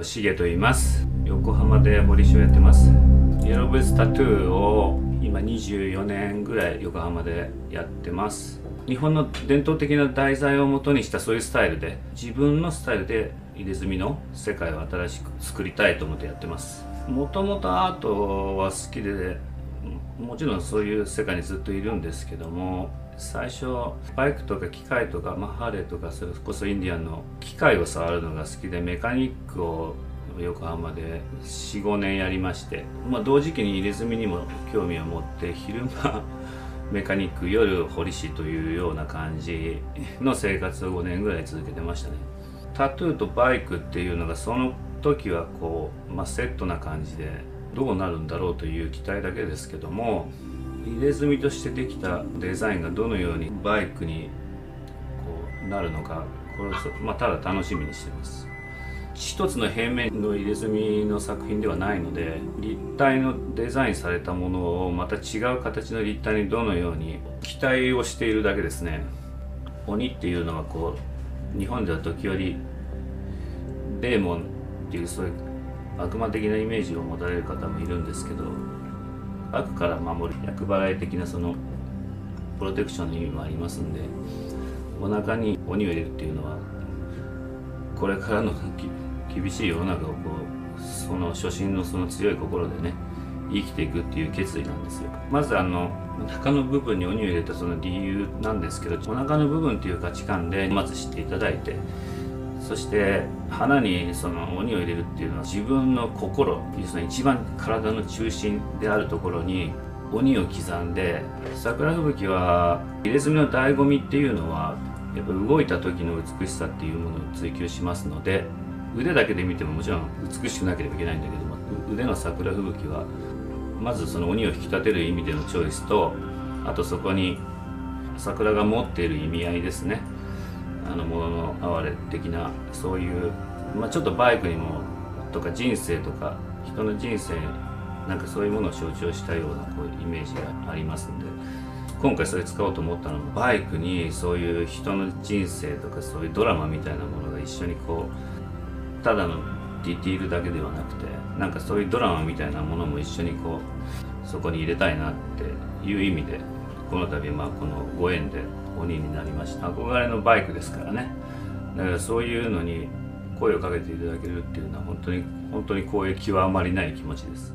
シゲと言います。横浜で彫り師をやってます。イエローベースタトゥーを今24年ぐらい横浜でやってます。日本の伝統的な題材を元にしたそういうスタイルで、自分のスタイルで入れ墨の世界を新しく作りたいと思ってやってます。もともとアートは好きで、もちろんそういう世界にずっといるんですけども、最初バイクとか機械とか、ハーレーとか、それこそインディアンの機械を触るのが好きで、メカニックを横浜で 4,5 年やりまして、同時期に入れ墨にも興味を持って、昼間メカニック、夜彫り師というような感じの生活を5年ぐらい続けてましたね。タトゥーとバイクっていうのがその時はこう、セットな感じで、どうなるんだろうという期待だけですけども、入れ墨としてできたデザインがどのようにバイクにこうなるのか、これをただ楽しみにしてます。一つの平面の入れ墨の作品ではないので、立体のデザインされたものをまた違う形の立体にどのように期待をしているだけですね。鬼っていうのはこう、日本では時折デーモンっていう、そういう悪魔的なイメージを持たれる方もいるんですけど、悪から守る厄払い的なそのプロテクションの意味もありますんで、お腹に鬼を入れるっていうのは、これからの厳しい世の中をこう、その初心のその強い心でね、生きていくっていう決意なんですよ。まずお腹の部分に鬼を入れたその理由なんですけど、お腹の部分っていう価値観でまず知っていただいて、そして花にその鬼を入れるっていうのは、自分の心、一番体の中心であるところに鬼を刻んで、桜吹雪は入れ墨の醍醐味っていうのは、やっぱ動いた時の美しさっていうものを追求しますので、腕だけで見てももちろん美しくなければいけないんだけども、腕の桜吹雪はまずその鬼を引き立てる意味でのチョイスと、あとそこに桜が持っている意味合いですね。物の哀れ的な、そういう、ちょっとバイクにもとか、人生とか、人の人生なんか、そういうものを象徴したようなこうイメージがありますんで、今回それ使おうと思ったのも、バイクにそういう人の人生とか、そういうドラマみたいなものが一緒にこう、ただのディティールだけではなくて、なんかそういうドラマみたいなものも一緒にこう、そこに入れたいなっていう意味で、この度このご縁で鬼になりました。憧れのバイクですからね。だからそういうのに声をかけていただけるっていうのは、本当に光栄極まりない気持ちです。